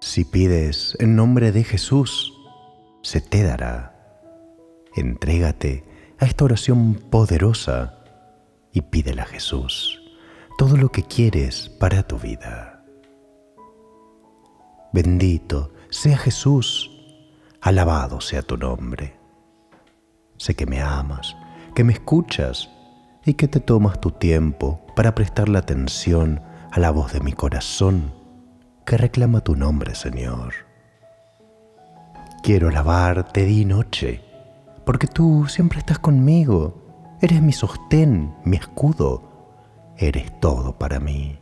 Si pides en nombre de Jesús, se te dará. Entrégate a esta oración poderosa y pídele a Jesús todo lo que quieres para tu vida. Bendito sea Jesús, alabado sea tu nombre. Sé que me amas, que me escuchas y que te tomas tu tiempo para prestar la atención a la voz de mi corazón que reclama tu nombre, Señor. Quiero alabarte día y noche, porque tú siempre estás conmigo. Eres mi sostén, mi escudo. Eres todo para mí.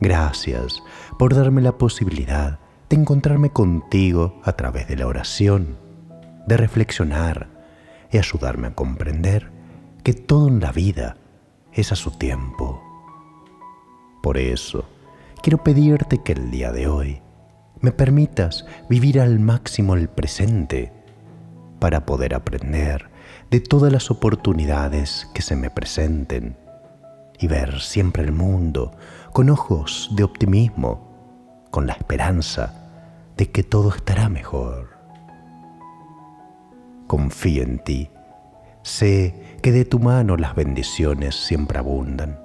Gracias por darme la posibilidad de encontrarme contigo a través de la oración, de reflexionar y ayudarme a comprender que todo en la vida es a su tiempo. Por eso, quiero pedirte que el día de hoy me permitas vivir al máximo el presente para poder aprender de todas las oportunidades que se me presenten y ver siempre el mundo con ojos de optimismo, con la esperanza de que todo estará mejor. Confío en ti. Sé que de tu mano las bendiciones siempre abundan.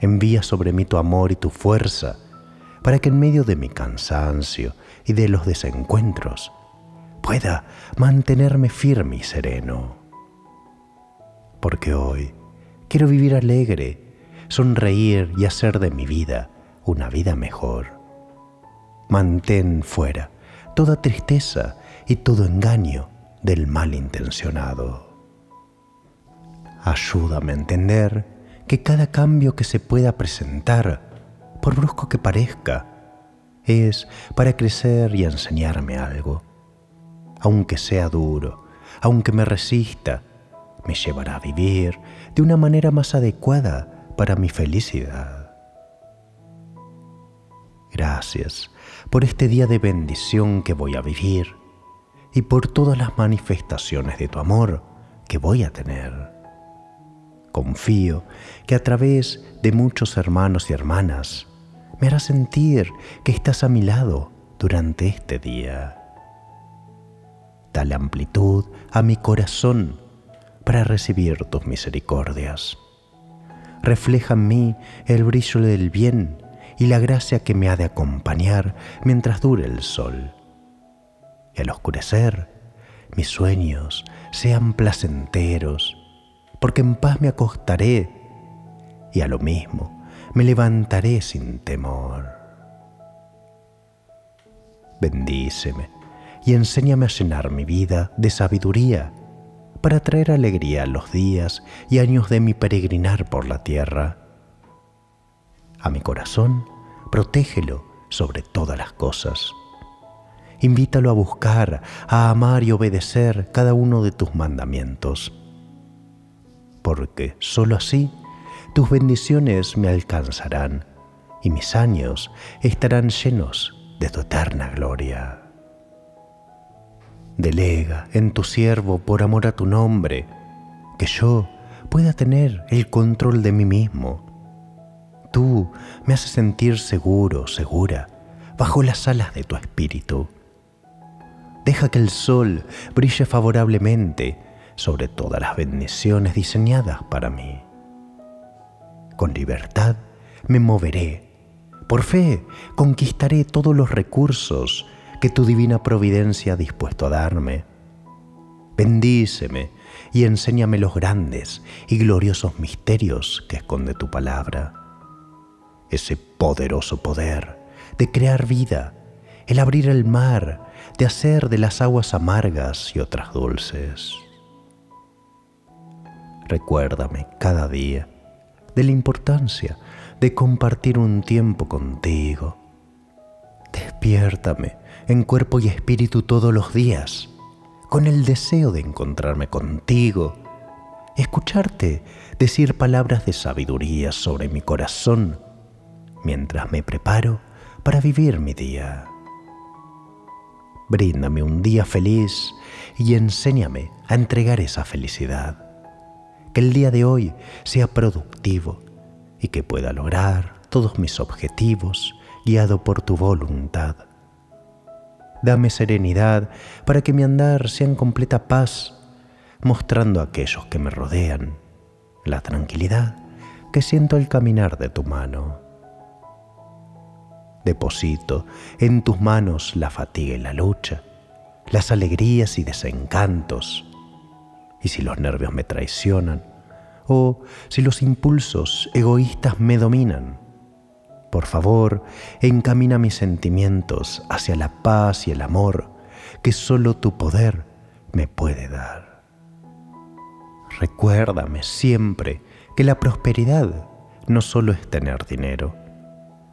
Envía sobre mí tu amor y tu fuerza para que en medio de mi cansancio y de los desencuentros pueda mantenerme firme y sereno. Porque hoy quiero vivir alegre, sonreír y hacer de mi vida una vida mejor. Mantén fuera toda tristeza y todo engaño del malintencionado. Ayúdame a entender que cada cambio que se pueda presentar, por brusco que parezca, es para crecer y enseñarme algo. Aunque sea duro, aunque me resista, me llevará a vivir de una manera más adecuada para mi felicidad. Gracias por este día de bendición que voy a vivir y por todas las manifestaciones de tu amor que voy a tener. Confío que a través de muchos hermanos y hermanas me hará sentir que estás a mi lado durante este día. Dale amplitud a mi corazón para recibir tus misericordias. Refleja en mí el brillo del bien y la gracia que me ha de acompañar mientras dure el sol. Y al oscurecer, mis sueños sean placenteros, porque en paz me acostaré y a lo mismo me levantaré sin temor. Bendíceme y enséñame a llenar mi vida de sabiduría para traer alegría a los días y años de mi peregrinar por la tierra. A mi corazón, protégelo sobre todas las cosas. Invítalo a buscar, a amar y obedecer cada uno de tus mandamientos. Porque sólo así tus bendiciones me alcanzarán y mis años estarán llenos de tu eterna gloria. Delega en tu siervo por amor a tu nombre, que yo pueda tener el control de mí mismo. Tú me haces sentir seguro, segura, bajo las alas de tu espíritu. Deja que el sol brille favorablemente sobre todas las bendiciones diseñadas para mí. Con libertad me moveré. Por fe conquistaré todos los recursos que tu divina providencia ha dispuesto a darme. Bendíceme y enséñame los grandes y gloriosos misterios que esconde tu palabra. Ese poderoso poder de crear vida, el abrir el mar, de hacer de las aguas amargas y otras dulces. Recuérdame cada día de la importancia de compartir un tiempo contigo. Despiértame en cuerpo y espíritu todos los días, con el deseo de encontrarme contigo, escucharte decir palabras de sabiduría sobre mi corazón, mientras me preparo para vivir mi día. Bríndame un día feliz y enséñame a entregar esa felicidad. Que el día de hoy sea productivo y que pueda lograr todos mis objetivos guiado por tu voluntad. Dame serenidad para que mi andar sea en completa paz, mostrando a aquellos que me rodean la tranquilidad que siento al caminar de tu mano. Deposito en tus manos la fatiga y la lucha, las alegrías y desencantos, y si los nervios me traicionan o si los impulsos egoístas me dominan, por favor, encamina mis sentimientos hacia la paz y el amor que solo tu poder me puede dar. Recuérdame siempre que la prosperidad no solo es tener dinero,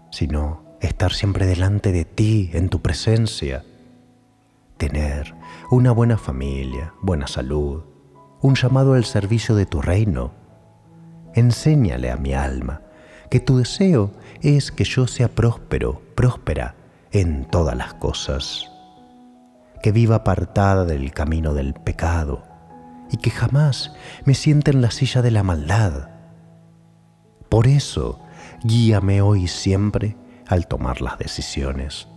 sino estar siempre delante de ti, en tu presencia, tener una buena familia, buena salud, un llamado al servicio de tu reino. Enséñale a mi alma que tu deseo es que yo sea próspero, próspera en todas las cosas, que viva apartada del camino del pecado y que jamás me siente en la silla de la maldad. Por eso, guíame hoy siempre al tomar las decisiones.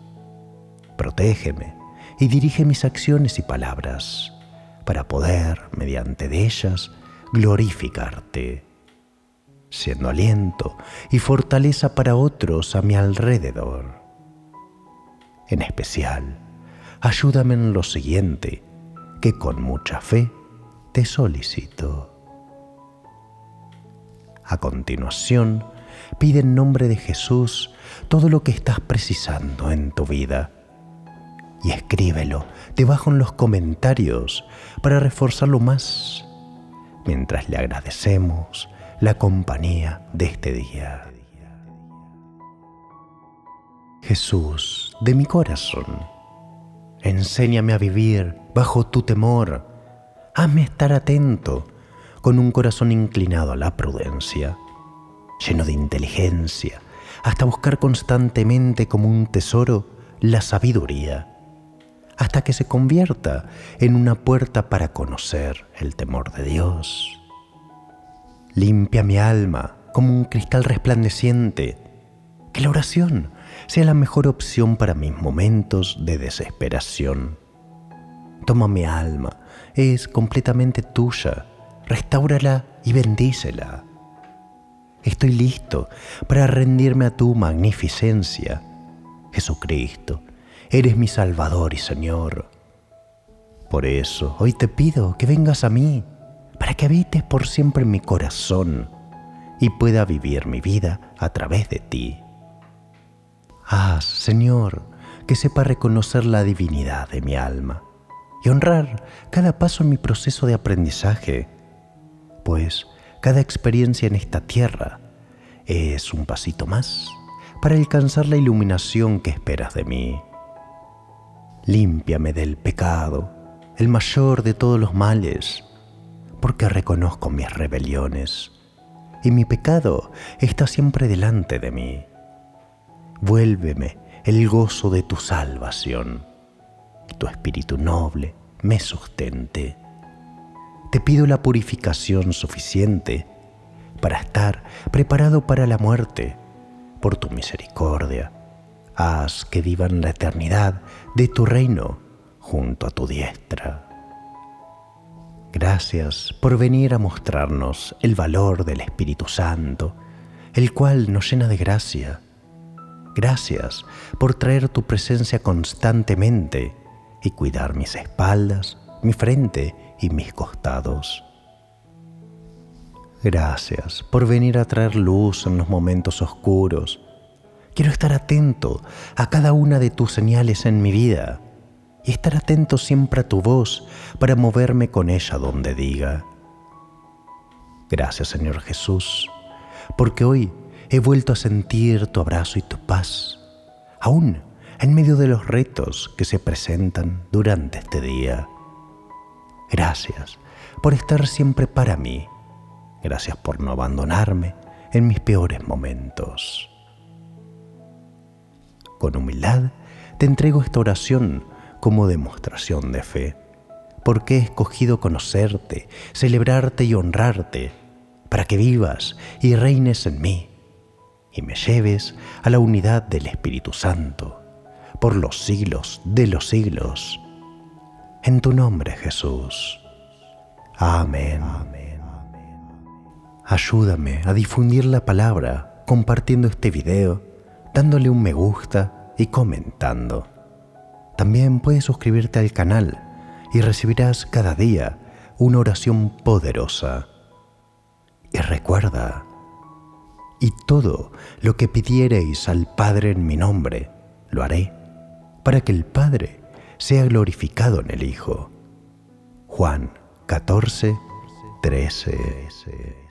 Protégeme y dirige mis acciones y palabras para poder, mediante de ellas, glorificarte, siendo aliento y fortaleza para otros a mi alrededor. En especial, ayúdame en lo siguiente, que con mucha fe te solicito. A continuación, pide en nombre de Jesús todo lo que estás precisando en tu vida y escríbelo debajo en los comentarios para reforzarlo más, mientras le agradecemos la compañía de este día. Jesús, de mi corazón, enséñame a vivir bajo tu temor. Hazme estar atento, con un corazón inclinado a la prudencia, lleno de inteligencia, hasta buscar constantemente como un tesoro la sabiduría, hasta que se convierta en una puerta para conocer el temor de Dios. Limpia mi alma como un cristal resplandeciente, que la oración sea la mejor opción para mis momentos de desesperación. Toma mi alma, es completamente tuya, restáurala y bendícela. Estoy listo para rendirme a tu magnificencia. Jesucristo, eres mi Salvador y Señor. Por eso hoy te pido que vengas a mí, para que habites por siempre en mi corazón y pueda vivir mi vida a través de ti. Haz, Señor, que sepa reconocer la divinidad de mi alma y honrar cada paso en mi proceso de aprendizaje, pues cada experiencia en esta tierra es un pasito más para alcanzar la iluminación que esperas de mí. Límpiame del pecado, el mayor de todos los males, porque reconozco mis rebeliones y mi pecado está siempre delante de mí. Vuélveme el gozo de tu salvación, que tu espíritu noble me sustente. Te pido la purificación suficiente para estar preparado para la muerte. Por tu misericordia, haz que vivan la eternidad de tu reino junto a tu diestra. Gracias por venir a mostrarnos el valor del Espíritu Santo, el cual nos llena de gracia. Gracias por traer tu presencia constantemente y cuidar mis espaldas, mi frente y mis costados. Gracias por venir a traer luz en los momentos oscuros. Quiero estar atento a cada una de tus señales en mi vida y estar atento siempre a tu voz para moverme con ella donde diga. Gracias, Señor Jesús, porque hoy he vuelto a sentir tu abrazo y tu paz, aún en medio de los retos que se presentan durante este día. Gracias por estar siempre para mí. Gracias por no abandonarme en mis peores momentos. Con humildad te entrego esta oración como demostración de fe, porque he escogido conocerte, celebrarte y honrarte, para que vivas y reines en mí y me lleves a la unidad del Espíritu Santo, por los siglos de los siglos. En tu nombre, Jesús. Amén. Ayúdame a difundir la palabra compartiendo este video, dándole un me gusta y comentando. También puedes suscribirte al canal y recibirás cada día una oración poderosa. Y recuerda, y todo lo que pidiereis al Padre en mi nombre, lo haré, para que el Padre sea glorificado en el Hijo. Juan 14:13.